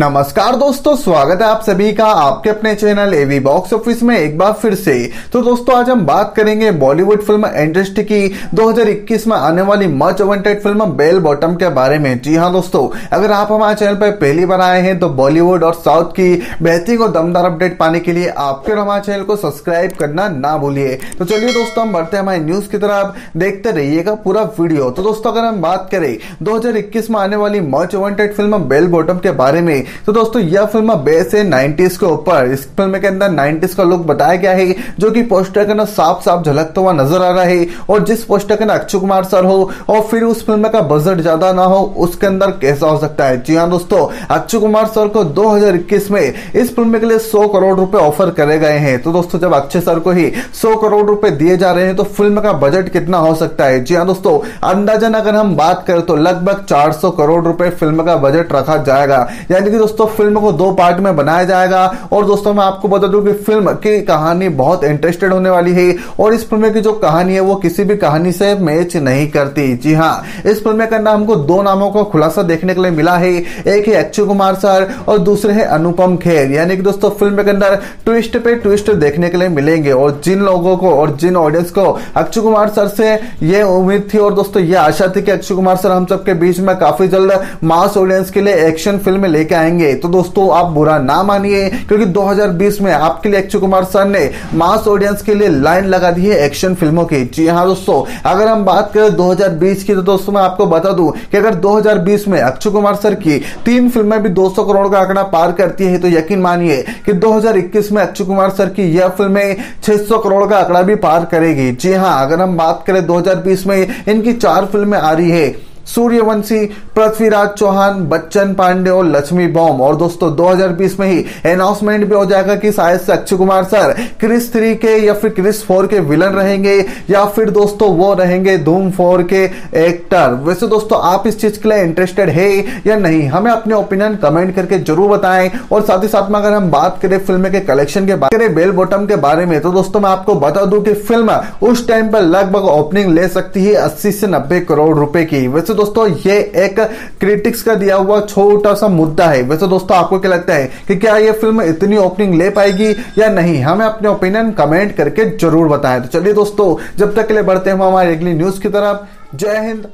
नमस्कार दोस्तों, स्वागत है आप सभी का आपके अपने चैनल एवी बॉक्स ऑफिस में एक बार फिर से। तो दोस्तों, आज हम बात करेंगे बॉलीवुड फिल्म इंडस्ट्री की 2021 में आने वाली much awaited film Bell Bottom के बारे में। जी हां दोस्तों, अगर आप हमारे चैनल पर पहली बार आए हैं तो बॉलीवुड और साउथ की बेहतरीन और दमदार अपडेट पाने के लिए आपके और हमारे चैनल को सब्सक्राइब करना ना भूलिए। तो चलिए दोस्तों, हम बढ़ते हैं हमारे न्यूज की तरफ, देखते रहिएगा पूरा वीडियो। तो दोस्तों, अगर हम बात करें 2021 में आने वाली much awaited film Bell Bottom के बारे में, तो दोस्तों यह फिल्म बेस है 90s के ऊपर। इस फिल्म के अंदर 90s का लुक बताया गया है जो कि पोस्टर के अंदर साफ साफ झलकता हुआ नजर आ रहा है। और जिस पोस्टर के अंदर अक्षय कुमार सर हो और फिर उस फिल्म का बजट ज्यादा ना हो, उसके अंदर कैसा हो सकता है। जी हां दोस्तों, अक्षय कुमार सर को 2021 में इस फिल्म के लिए 100 करोड़ रुपए ऑफर करे गए हैं। तो दोस्तों, जब अक्षय सर को ही 100 करोड़ रुपए दिए जा रहे हैं तो फिल्म का बजट कितना हो सकता है। जी हां दोस्तों, अंदाजन अगर हम बात करें तो लगभग 400 करोड़ रुपए फिल्म का बजट रखा जाएगा। यानी कि दोस्तों, फिल्म को 2 पार्ट में बनाया जाएगा। और दोस्तों, मैं आपको बता दूं कि फिल्म की कहानी बहुत इंटरेस्टेड होने वाली है। और इस फिल्म की जो कहानी है वो किसी भी कहानी से मैच नहीं करती। जी हां, इस फिल्म के अंदर हमको 2 नामों का खुलासा देखने के लिए मिला है। एक है अक्षय कुमार सर और दूसरे है अनुपम खेर। यानी कि दोस्तों, फिल्म के अंदर ट्विस्ट पे ट्विस्ट देखने के लिए मिलेंगे। और जिन लोगों को और जिन ऑडियंस को अक्षय कुमार सर से यह उम्मीद थी और दोस्तों यह आशा थी कि अक्षय कुमार सर हम सबके बीच में काफी जल्द मास ऑडियंस के लिए एक्शन फिल्म लेके आएंगे, तो दोस्तों आप बुरा ना मानिए क्योंकि 2020 में आपके लिए अक्षय कुमार सर ने मास ऑडियंस के लिए लाइन लगा दी है एक्शन फिल्मों की। जी हां दोस्तों, अगर हम बात करें 2020 की, तो दोस्तों मैं आपको बता दूं कि अगर 2020 में अक्षय कुमार सर की 3 फिल्में भी 200 करोड़ का आंकड़ा पार करती है तो यकीन मानिए कि 2021 में अक्षय कुमार सर की यह फिल्में 600 करोड़ का आंकड़ा भी पार करेगी। जी हां, अगर हम बात करें 2020 में इनकी 4 फिल्में आ रही है, सूर्यवंशी, पृथ्वीराज चौहान, बच्चन पांडे और लक्ष्मी बॉम्ब। और दोस्तों, 2020 में ही अनाउंसमेंट भी हो जाएगा कि शायद से अक्षय कुमार सर क्रिस 3 के या फिर क्रिस 4 के विलन रहेंगे या फिर दोस्तों वो रहेंगे धूम 4 के एक्टर। वैसे दोस्तों, आप इस चीज के लिए इंटरेस्टेड है या नहीं, हमें अपने ओपिनियन कमेंट करके जरूर बताएं। और साथ ही साथ में अगर हम बात करें फिल्म के कलेक्शन के बारे में, बेल बॉटम के बारे में, तो दोस्तों मैं आपको बता दूं कि फिल्म उस टाइम पर लगभग ओपनिंग ले सकती है 80 से 90 करोड़ रुपए की। वैसे दोस्तों, ये एक क्रिटिक्स का दिया हुआ छोटा सा मुद्दा है। वैसे दोस्तों, आपको क्या लगता है कि क्या ये फिल्म इतनी ओपनिंग ले पाएगी या नहीं, हमें अपने ओपिनियन कमेंट करके जरूर बताएं। तो चलिए दोस्तों, जब तक के लिए बढ़ते हैं हमारे अगली न्यूज की तरफ। जय हिंद,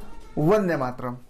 वंदे मातरम।